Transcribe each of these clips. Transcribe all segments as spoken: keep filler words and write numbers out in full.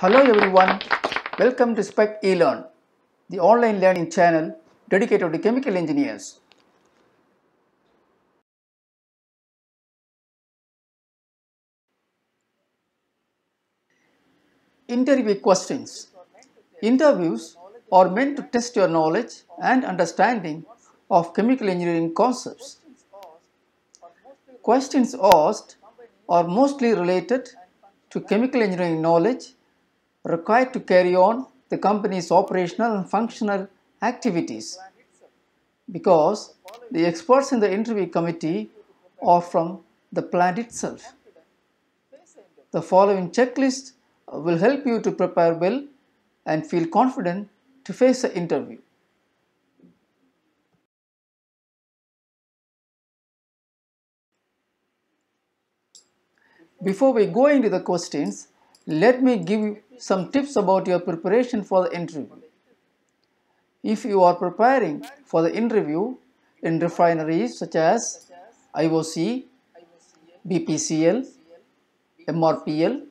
Hello everyone, welcome to SPEC e-Learn, the online learning channel dedicated to chemical engineers. Interview questions. Interviews are meant to test your knowledge and understanding of chemical engineering concepts. Questions asked are mostly related to chemical engineering knowledge required to carry on the company's operational and functional activities, because the experts in the interview committee are from the plant itself. The following checklist will help you to prepare well and feel confident to face the interview. Before we go into the questions, let me give you some tips about your preparation for the interview. If you are preparing for the interview in refineries such as I O C, B P C L, M R P L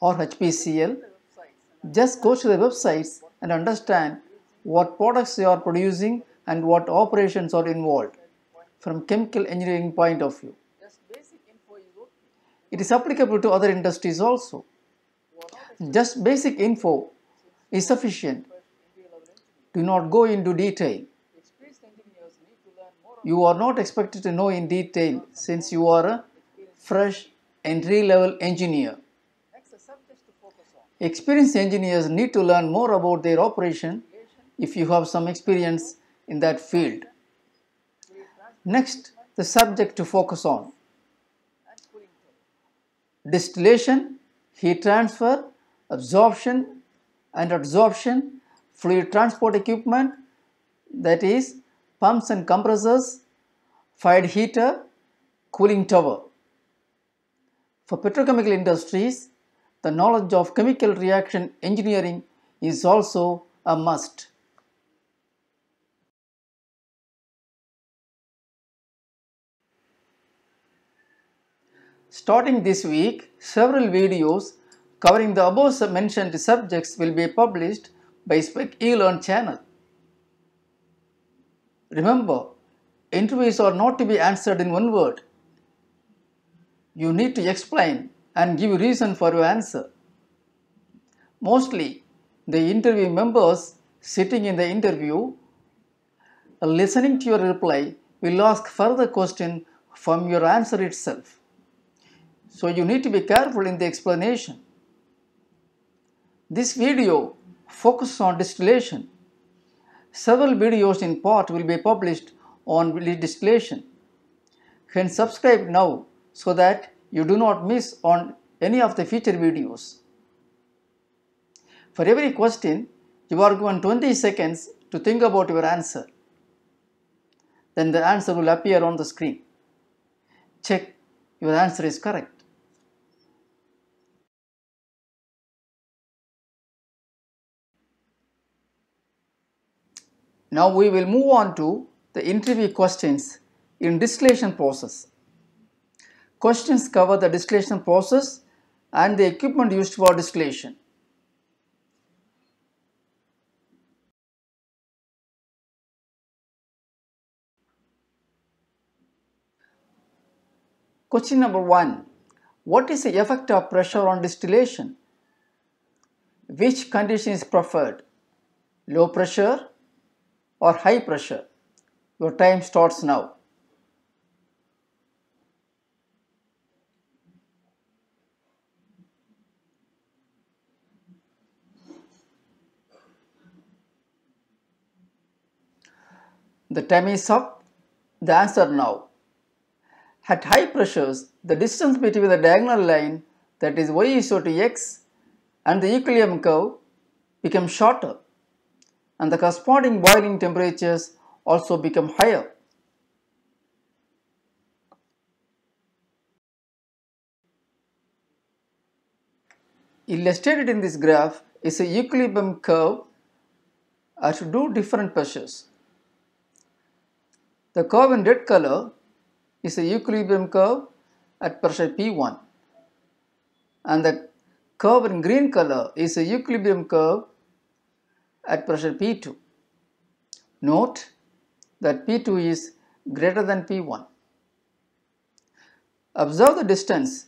or H P C L, just go to the websites and understand what products you are producing and what operations are involved from chemical engineering point of view. It is applicable to other industries also. Just basic info is sufficient. Do not go into detail. You are not expected to know in detail since you are a fresh entry-level engineer. Experienced engineers need to learn more about their operation if you have some experience in that field. Next, the subject to focus on. Distillation, heat transfer, absorption and adsorption, fluid transport equipment, that is pumps and compressors, fired heater, cooling tower. For petrochemical industries, the knowledge of chemical reaction engineering is also a must. Starting this week, several videos covering the above mentioned subjects will be published by SPEC e-Learn channel. Remember, interviews are not to be answered in one word. You need to explain and give reason for your answer. Mostly, the interview members sitting in the interview, listening to your reply, will ask further questions from your answer itself. So you need to be careful in the explanation. This video focuses on distillation. Several videos in part will be published on distillation. Hence subscribe now so that you do not miss on any of the future videos. For every question, you are given twenty seconds to think about your answer. Then the answer will appear on the screen. Check your answer is correct. Now we will move on to the interview questions in distillation process. Questions cover the distillation process and the equipment used for distillation. Question number one. What is the effect of pressure on distillation? Which condition is preferred? Low pressure or high pressure? Your time starts now. The time is up. The answer now. At high pressures, the distance between the diagonal line, that is y is equal to x, and the equilibrium curve becomes shorter, and the corresponding boiling temperatures also become higher. Illustrated in this graph is the equilibrium curve at two different pressures. The curve in red color is the equilibrium curve at pressure P one, and the curve in green color is a equilibrium curve at pressure P two. Note that P two is greater than P one. Observe the distance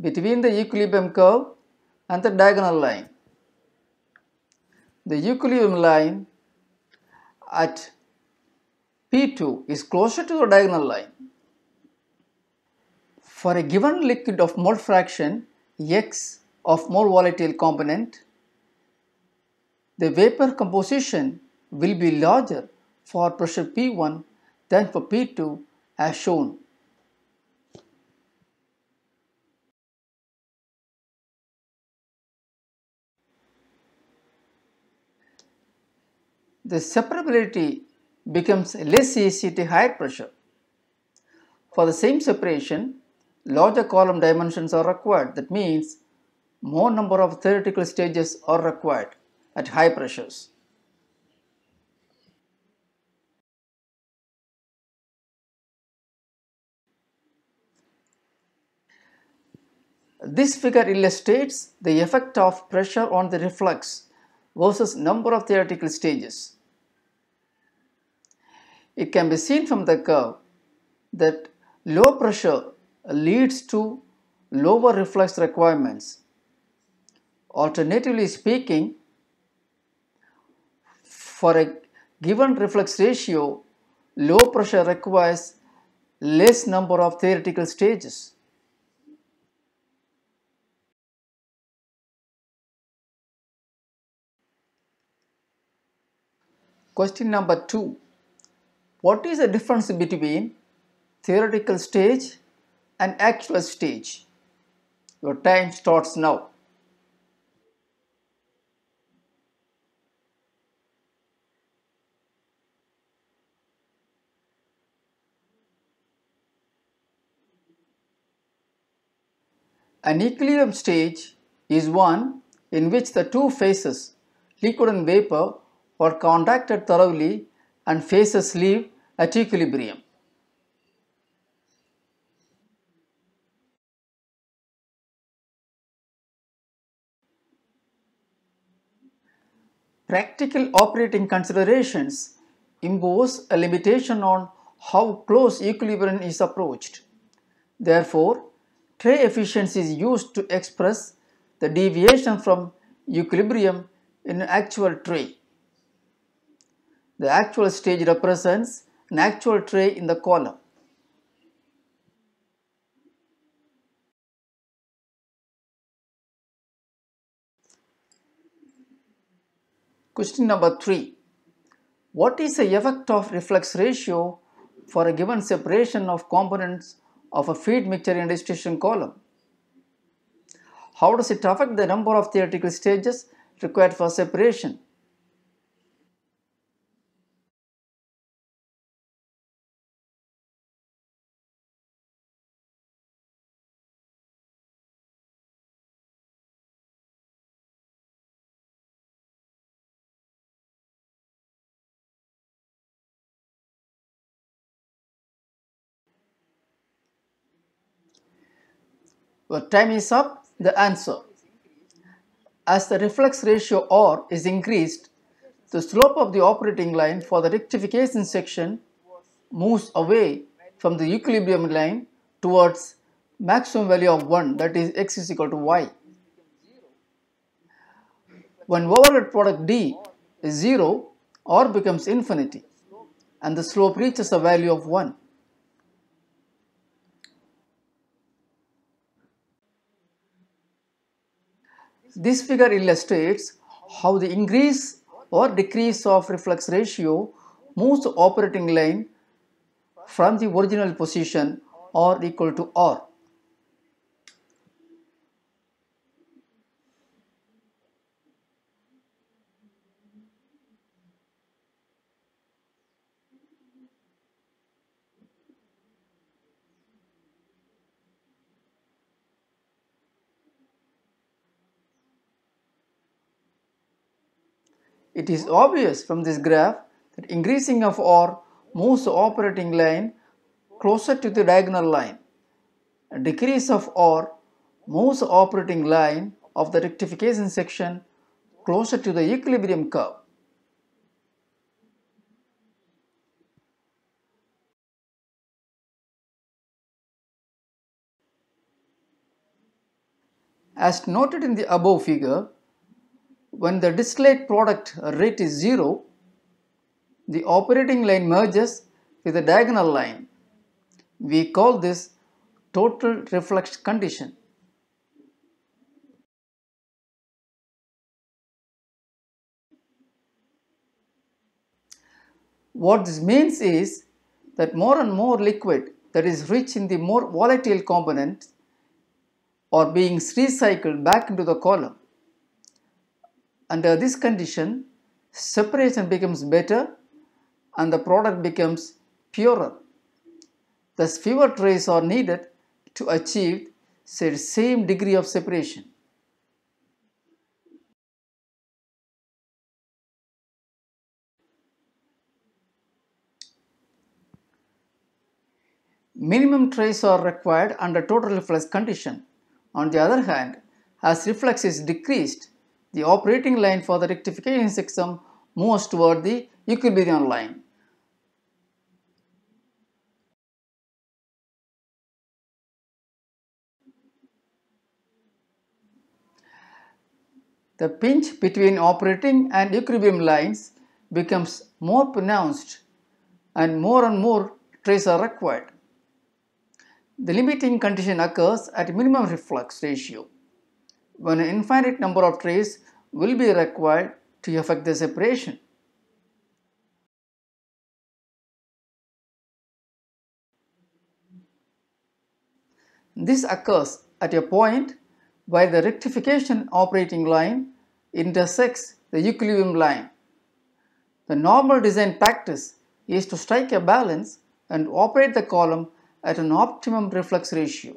between the equilibrium curve and the diagonal line. The equilibrium line at P two is closer to the diagonal line. For a given liquid of mole fraction X of mole volatile component, the vapor composition will be larger for pressure P one than for P two as shown. The separability becomes less easy at higher pressure. For the same separation, larger column dimensions are required. That means more number of theoretical stages are required at high pressures. This figure illustrates the effect of pressure on the reflux versus number of theoretical stages. It can be seen from the curve that low pressure leads to lower reflux requirements. Alternatively speaking, for a given reflux ratio, low pressure requires less number of theoretical stages. Question number two. What is the difference between theoretical stage and actual stage? Your time starts now. An equilibrium stage is one in which the two phases, liquid and vapor, are contacted thoroughly and phases leave at equilibrium. Practical operating considerations impose a limitation on how close equilibrium is approached. Therefore, tray efficiency is used to express the deviation from equilibrium in an actual tray. The actual stage represents an actual tray in the column. Question number three. What is the effect of reflux ratio for a given separation of components of a feed mixture in a distillation column? How does it affect the number of theoretical stages required for separation? Your time is up. The answer. As the reflux ratio R is increased, the slope of the operating line for the rectification section moves away from the equilibrium line towards maximum value of one, that is X is equal to Y. When overhead product D is zero, R becomes infinity and the slope reaches a value of one. This figure illustrates how the increase or decrease of reflux ratio moves the operating line from the original position R equal to R. It is obvious from this graph that increasing of R moves the operating line closer to the diagonal line. A decrease of R moves the operating line of the rectification section closer to the equilibrium curve. As noted in the above figure, when the distillate product rate is zero, the operating line merges with the diagonal line. We call this total reflux condition. What this means is that more and more liquid that is rich in the more volatile component are being recycled back into the column. Under this condition, separation becomes better and the product becomes purer. Thus, fewer trays are needed to achieve the same degree of separation. Minimum trays are required under total reflux condition. On the other hand, as reflux is decreased, the operating line for the rectification system moves toward the equilibrium line. The pinch between operating and equilibrium lines becomes more pronounced and more and more trays are required. The limiting condition occurs at minimum reflux ratio, when an infinite number of trays will be required to effect the separation. This occurs at a point where the rectification operating line intersects the equilibrium line. The normal design practice is to strike a balance and operate the column at an optimum reflux ratio.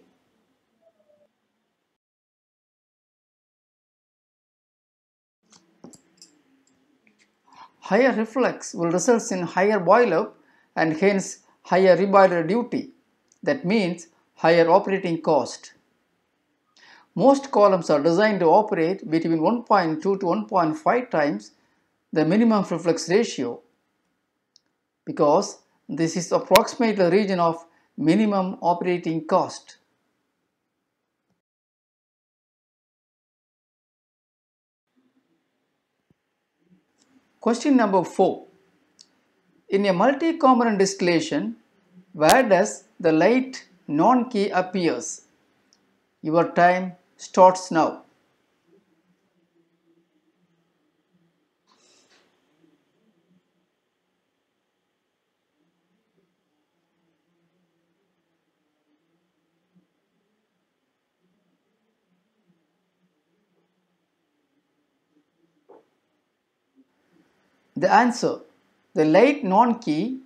Higher reflux will result in higher boil-up and hence higher reboiler duty, that means higher operating cost. Most columns are designed to operate between one point two to one point five times the minimum reflux ratio because this is approximately the region of minimum operating cost. Question number four. In a multi-component distillation, where does the light non-key appears? Your time starts now. The answer, the light non-key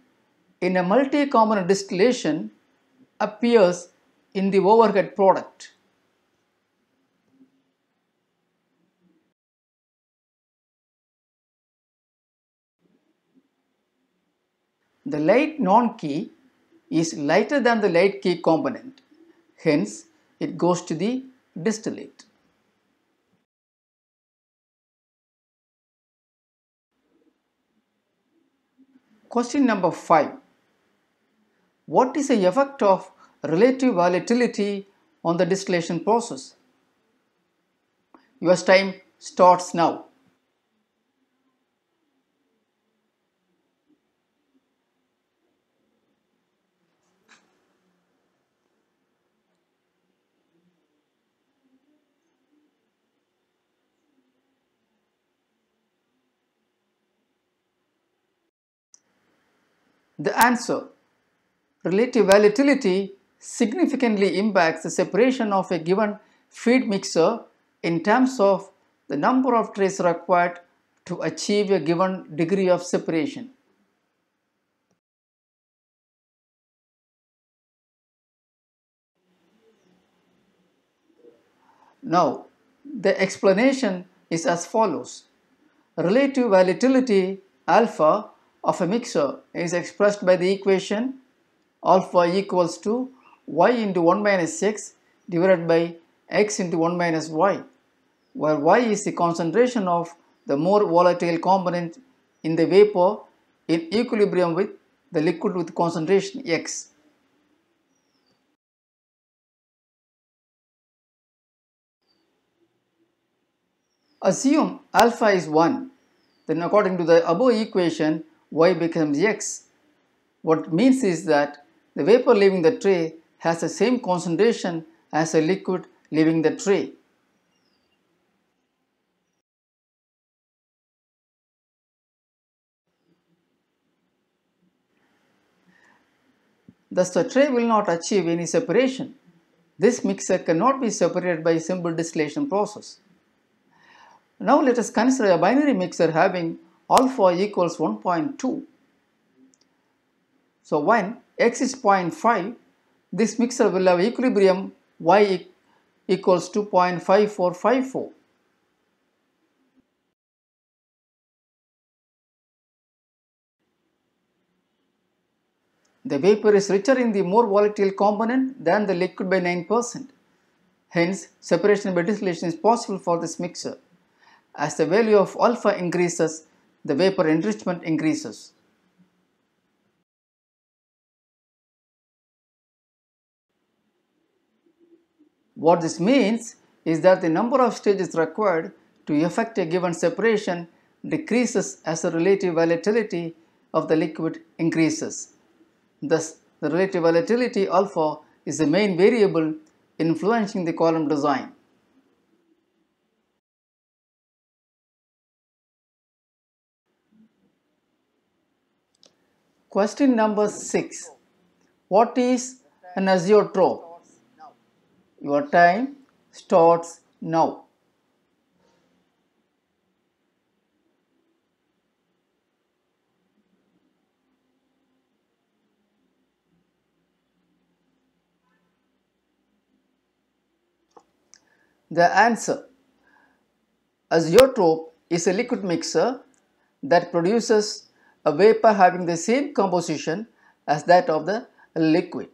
in a multi-component distillation appears in the overhead product. The light non-key is lighter than the light key component, hence it goes to the distillate. Question number five. What is the effect of relative volatility on the distillation process? Your time starts now. The answer, relative volatility significantly impacts the separation of a given feed mixer in terms of the number of trays required to achieve a given degree of separation. Now, the explanation is as follows. Relative volatility alpha of a mixer is expressed by the equation alpha equals to y into one minus x divided by x into one minus y. where Y is the concentration of the more volatile component in the vapor in equilibrium with the liquid with concentration X. Assume alpha is one, then according to the above equation, Y becomes X. What it means is that the vapor leaving the tray has the same concentration as a liquid leaving the tray. Thus, the tray will not achieve any separation. This mixer cannot be separated by a simple distillation process. Now let us consider a binary mixer having alpha equals one point two. So when X is zero point five, this mixer will have equilibrium Y equals two point five four five four. The vapor is richer in the more volatile component than the liquid by nine percent. Hence, separation by distillation is possible for this mixer. As the value of alpha increases, the vapor enrichment increases. What this means is that the number of stages required to effect a given separation decreases as the relative volatility of the liquid increases. Thus, the relative volatility alpha is the main variable influencing the column design. Question number six. What is an azeotrope? Your time starts now. The answer. Azeotrope is a liquid mixer that produces a vapor having the same composition as that of the liquid.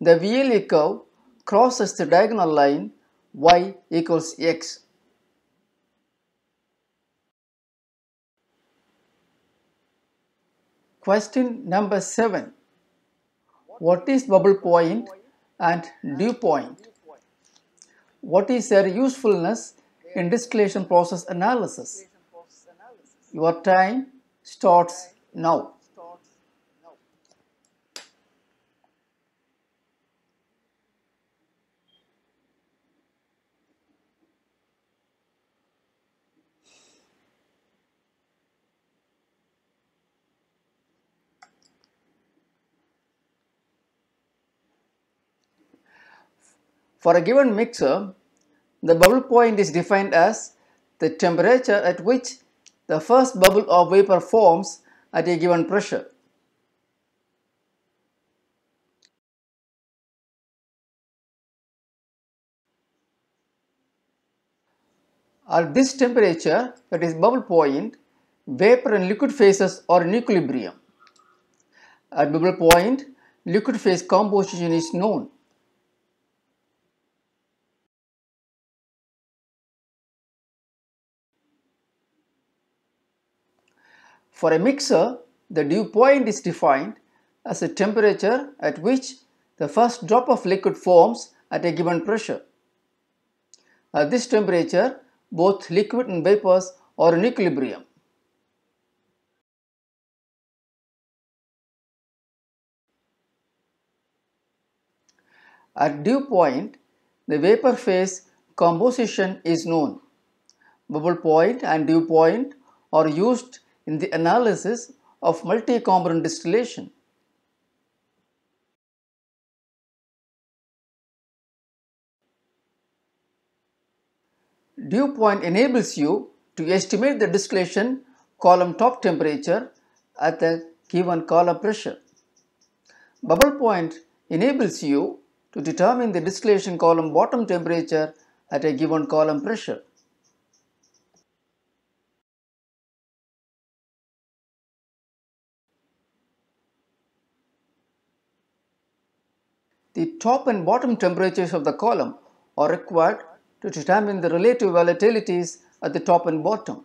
The V L E curve crosses the diagonal line Y equals X. Question number seven. What is bubble point and dew point? What is their usefulness in distillation process analysis? Your time starts now. For a given mixer, the bubble point is defined as the temperature at which the first bubble of vapor forms at a given pressure. At this temperature, that is bubble point, vapor and liquid phases are in equilibrium. At bubble point, liquid phase composition is known. For a mixer, the dew point is defined as the temperature at which the first drop of liquid forms at a given pressure. At this temperature, both liquid and vapors are in equilibrium. At dew point, the vapor phase composition is known. Bubble point and dew point are used in the analysis of multi-component distillation. Dew point enables you to estimate the distillation column top temperature at the given column pressure. Bubble point enables you to determine the distillation column bottom temperature at a given column pressure. The top and bottom temperatures of the column are required to determine the relative volatilities at the top and bottom.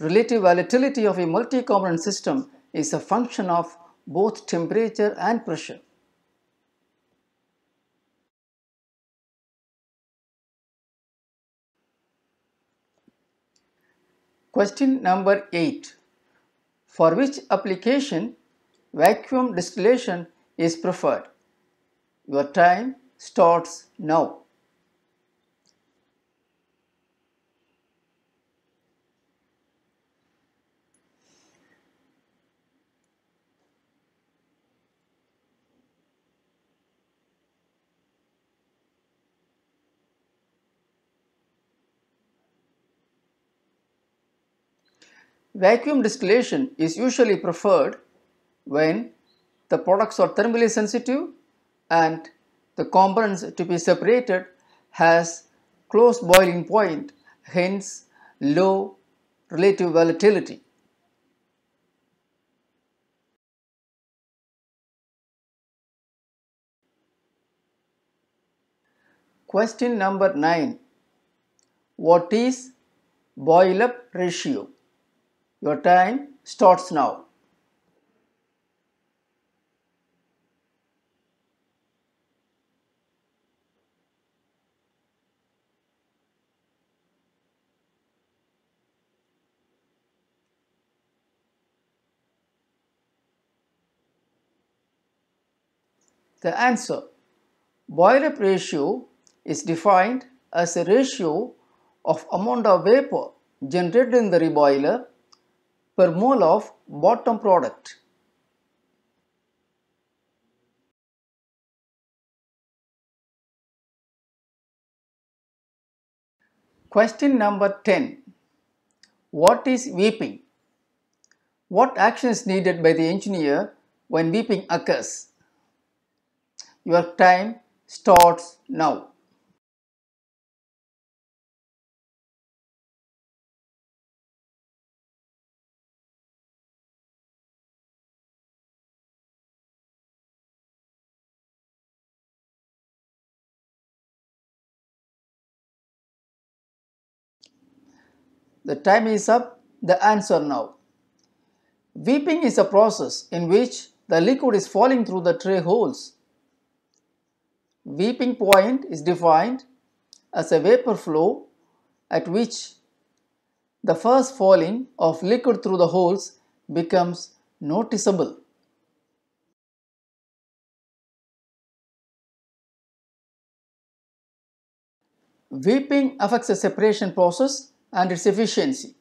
Relative volatility of a multi-component system is a function of both temperature and pressure. Question number eight. For which application vacuum distillation is preferred? Your time starts now. Vacuum distillation is usually preferred when the products are thermally sensitive and the components to be separated has close boiling point, hence low relative volatility. Question number nine. What is boil-up ratio? Your time starts now. The answer, boil-up ratio is defined as a ratio of amount of vapor generated in the reboiler per mole of bottom product. Question number ten. What is weeping? What action is needed by the engineer when weeping occurs? Your time starts now. The time is up. The answer now. Weeping is a process in which the liquid is falling through the tray holes. Weeping point is defined as a vapor flow at which the first falling of liquid through the holes becomes noticeable. Weeping affects the separation process and its efficiency.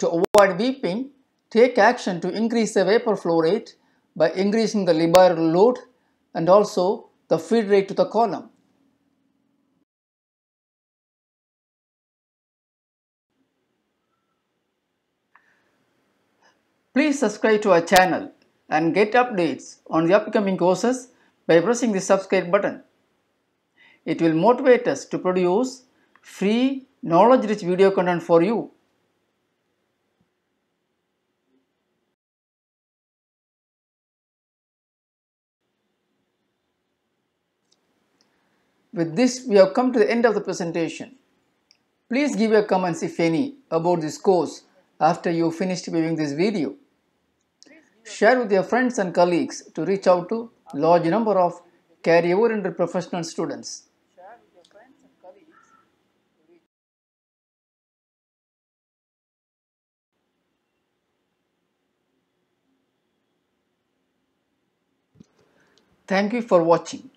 To avoid weeping, take action to increase the vapor flow rate by increasing the liberator load and also the feed rate to the column. Please subscribe to our channel and get updates on the upcoming courses by pressing the subscribe button. It will motivate us to produce free, knowledge-rich video content for you. With this, we have come to the end of the presentation. Please give your comments, if any, about this course after you finished viewing this video. Share with your friends and colleagues to reach out to a large number of career-oriented professional students. Thank you for watching.